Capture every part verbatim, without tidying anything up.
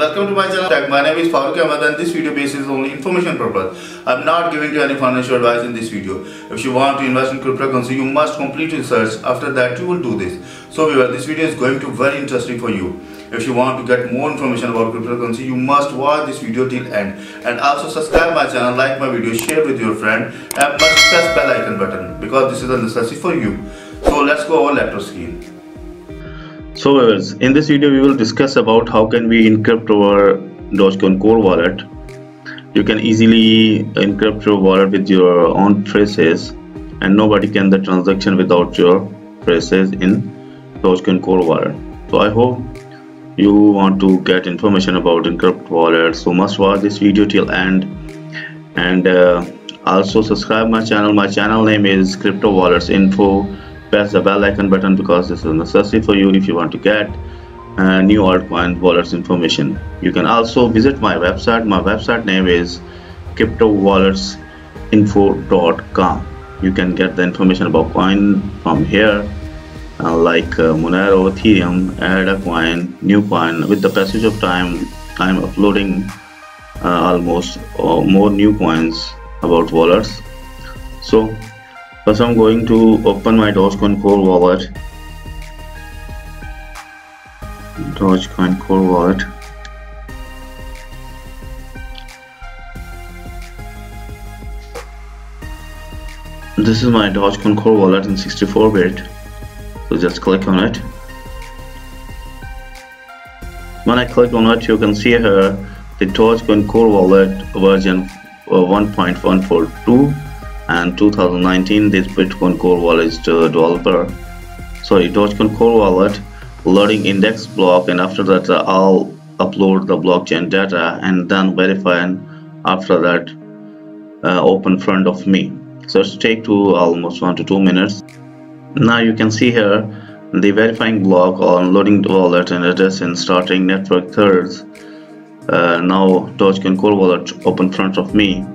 Welcome to my channel. My name is Faruk Ahmad and this video basis only information purpose. I'm not giving you any financial advice in this video. If you want to invest in cryptocurrency, you must complete research. After that, you will do this. So viewers, this video is going to be very interesting for you. If you want to get more information about cryptocurrency, you must watch this video till end. And also subscribe my channel, like my video, share with your friend, and must press bell icon button because this is a necessity for you. So let's go over laptop screen. So viewers, in this video we will discuss about how can we encrypt our Dogecoin Core Wallet. You can easily encrypt your wallet with your own traces, and nobody can do the transaction without your traces in Dogecoin Core Wallet. So I hope you want to get information about encrypt wallet. So must watch this video till end, and uh, also subscribe my channel. My channel name is Crypto Wallets Info. Press the bell icon button because this is necessary for you if you want to get uh, new altcoin wallets information. You can also visit my website. My website name is crypto wallets info dot com. You can get the information about coin from here, uh, like uh, Monero, Ethereum, Ada coin, new coin. With the passage of time, I am uploading uh, almost uh, more new coins about wallets. So first, I'm going to open my Dogecoin Core Wallet. Dogecoin Core Wallet. This is my Dogecoin Core Wallet in sixty-four bit. So just click on it. When I click on it, you can see here the Dogecoin Core Wallet version one point one four two. And two thousand nineteen, this Bitcoin Core Wallet is uh, developer. Sorry, Dogecoin Core Wallet loading index block, and after that uh, I'll upload the blockchain data and then verify, and after that uh, open front of me. So it's take to almost one to two minutes. Now you can see here the verifying block on loading the wallet and address and starting network thirds. Uh, now Dogecoin Core Wallet open front of me,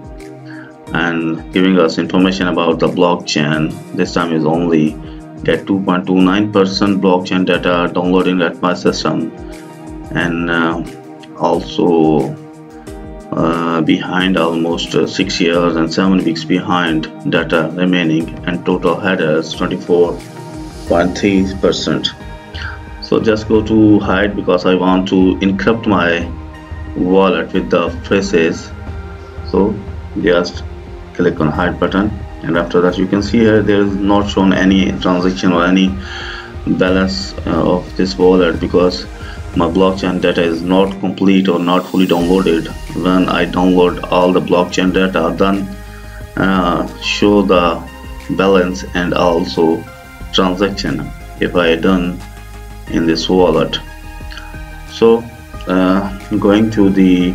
and giving us information about the blockchain. This time is only get two point two nine percent blockchain data downloading at my system, and uh, also uh, behind almost uh, six years and seven weeks behind data remaining, and total headers twenty-four point three percent. So just go to hide because I want to encrypt my wallet with the traces. So just click on hide button, and after that you can see here there is not shown any transaction or any balance uh, of this wallet because my blockchain data is not complete or not fully downloaded. When I download all the blockchain data, then uh, show the balance and also transaction if I done in this wallet. So uh, going to the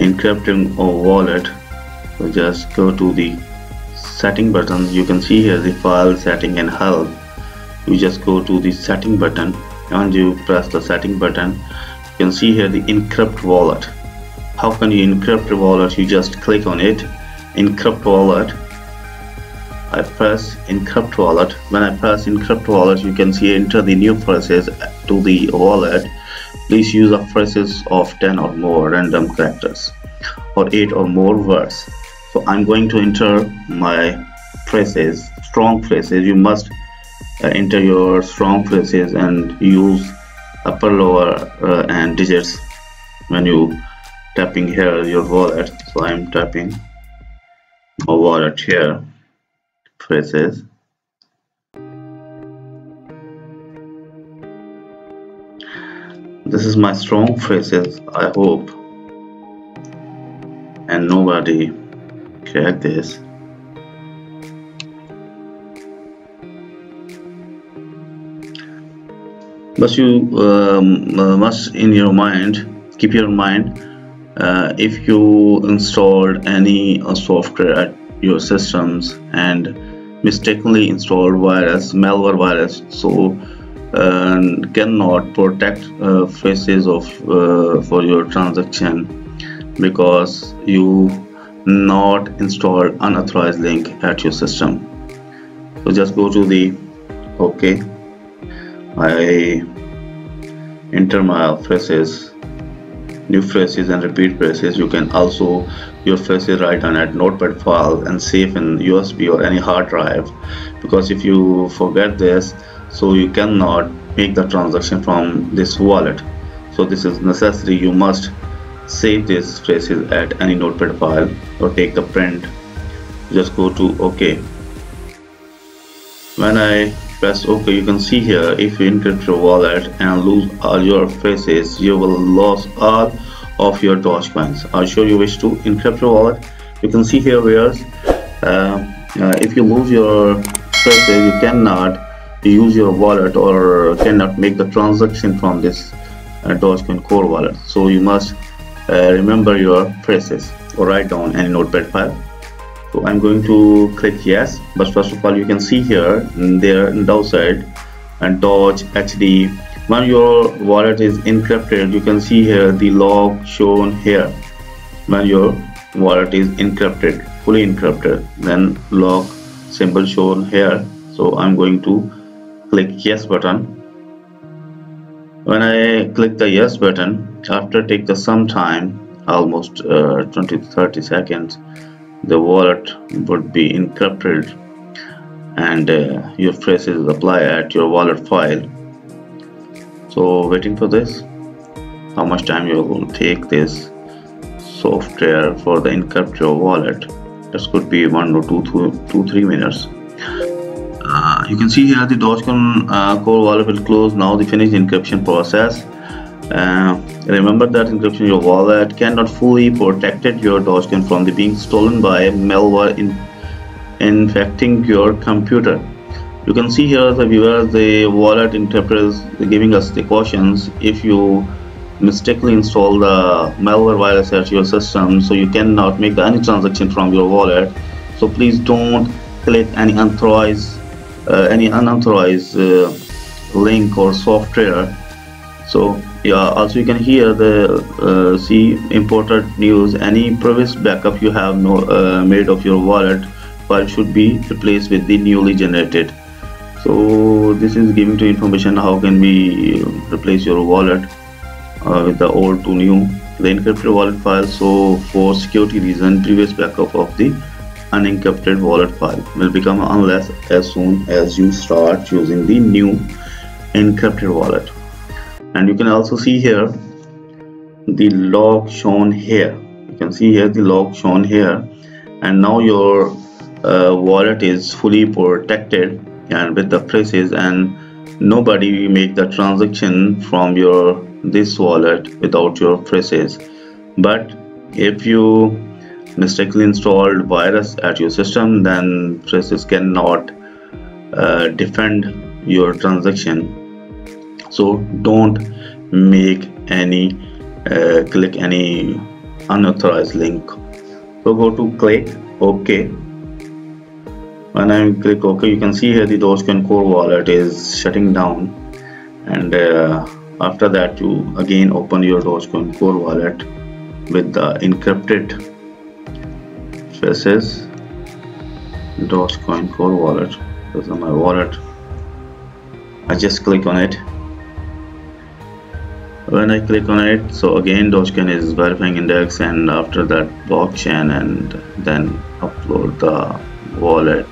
encrypting a wallet, so just go to the setting button. You can see here the file, setting and help. You just go to the setting button, and you press the setting button. You can see here the encrypt wallet. How can you encrypt a wallet? You just click on it, encrypt wallet. I press encrypt wallet. When I press encrypt wallet, you can see enter the new phrases to the wallet. Please use a phrases of ten or more random characters or eight or more words. So I'm going to enter my phrases, strong phrases. You must uh, enter your strong phrases and use upper, lower uh, and digits when you tapping here your wallet. So I'm tapping a wallet here, phrases. This is my strong phrases, I hope, and nobody crack this. But you um, must in your mind, keep your mind, uh, if you installed any uh, software at your systems and mistakenly installed virus, malware virus, so and cannot protect uh, phrases of uh, for your transaction because you not install unauthorized link at your system. So just go to the okay. I enter my phrases new phrases and repeat phrases. You can also your phrases write down at notepad file and save in U S B or any hard drive, because if you forget this, so you cannot make the transaction from this wallet. So this is necessary. You must save these phrases at any notepad file or take the print. Just go to OK. When I press OK, you can see here, if you encrypt your wallet and lose all your phrases, you will lose all of your Dogecoins. Are you sure you wish to encrypt your wallet? You can see here where uh, uh, if you lose your phrases, you cannot use your wallet or cannot make the transaction from this uh, Dogecoin Core Wallet. So you must uh, remember your phrases or write down any notepad file. So I'm going to click yes, but first of all, you can see here there in the outside and Doge H D. When your wallet is encrypted, you can see here the log shown here. When your wallet is encrypted, fully encrypted, then log symbol shown here. So I'm going to click yes button. When I click the yes button, after take the some time, almost uh, twenty to thirty seconds, the wallet would be encrypted and uh, your phrases apply at your wallet file. So waiting for this, how much time you will take this software for the encrypt your wallet? This could be one or two, two, two three minutes. Uh, you can see here the Dogecoin uh, Core Wallet will close now the finished encryption process. Uh, remember that encryption your wallet cannot fully protect your Dogecoin from the being stolen by malware in infecting your computer. You can see here the viewers, the wallet interpreters giving us the cautions. If you mistakenly install the malware virus at your system, so you cannot make any transaction from your wallet. So please don't click any unauthorized uh, any unauthorized uh, link or software. So yeah, also you can hear the uh, see important news. Any previous backup you have no, uh, made of your wallet file should be replaced with the newly generated. So this is giving to information how can we replace your wallet uh, with the old to new. The encrypted wallet file, so for security reason, previous backup of the unencrypted wallet file will become unless as soon as you start using the new encrypted wallet. And you can also see here the log shown here. You can see here the log shown here, and now your uh, wallet is fully protected and with the phrases, and nobody make the transaction from your this wallet without your phrases. But if you mistakenly installed virus at your system, then phrases cannot uh, defend your transaction. So don't make any uh, click any unauthorized link. So go to click OK. When I click OK, you can see here the Dogecoin Core Wallet is shutting down, and uh, after that you again open your Dogecoin Core Wallet with the encrypted phrases. Dogecoin Core Wallet, this is my wallet. I just click on it. When I click on it, so again Dogecoin is verifying index, and after that blockchain, and then upload the wallet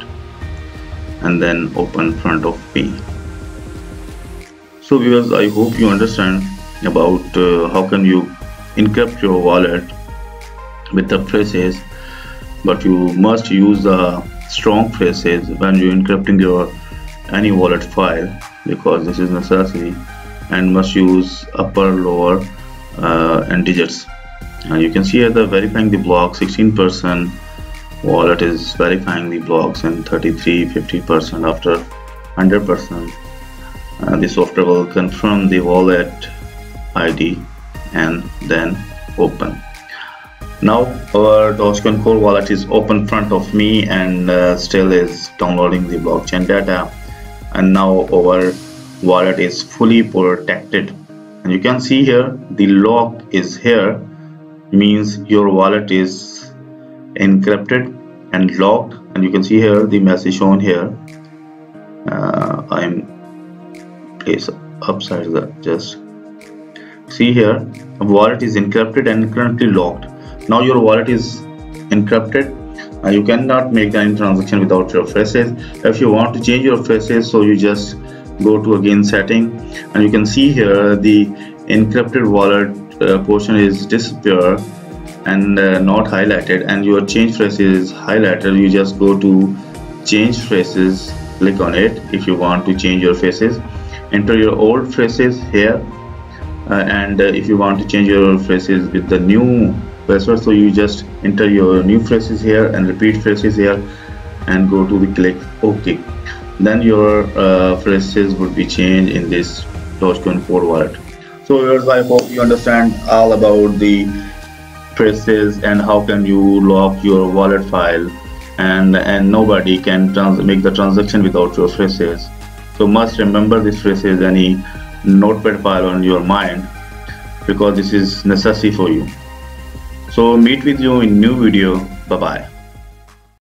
and then open front of me. So viewers, I hope you understand about uh, how can you encrypt your wallet with the phrases. But you must use the strong phrases when you encrypting your any wallet file, because this is necessary, and must use upper, lower uh, and digits. And you can see here the verifying the block, sixteen percent wallet is verifying the blocks, and thirty-three, fifty percent after one hundred percent. Uh, the software will confirm the wallet I D and then open. Now our Dogecoin Core Wallet is open front of me, and uh, still is downloading the blockchain data, and now our wallet is fully protected. And you can see here the lock is here, means your wallet is encrypted and locked. And you can see here the message shown here. uh, I'm place upside that just See here, a wallet is encrypted and currently locked. Now your wallet is encrypted. Uh, you cannot make any transaction without your faces. If you want to change your faces, so you just go to again setting, and you can see here the encrypted wallet uh, portion is disappear and uh, not highlighted, and your change faces is highlighted. You just go to change faces, click on it if you want to change your faces. Enter your old faces here, uh, and uh, if you want to change your faces with the new password, so you just enter your new phrases here and repeat phrases here and go to the click OK. Then your uh, phrases would be changed in this Dogecoin Core Wallet. So viewers, I hope you understand all about the phrases and how can you lock your wallet file, and and nobody can trans make the transaction without your phrases. So must remember this phrases, any notepad file on your mind, because this is necessary for you. So meet with you in new video. Bye bye.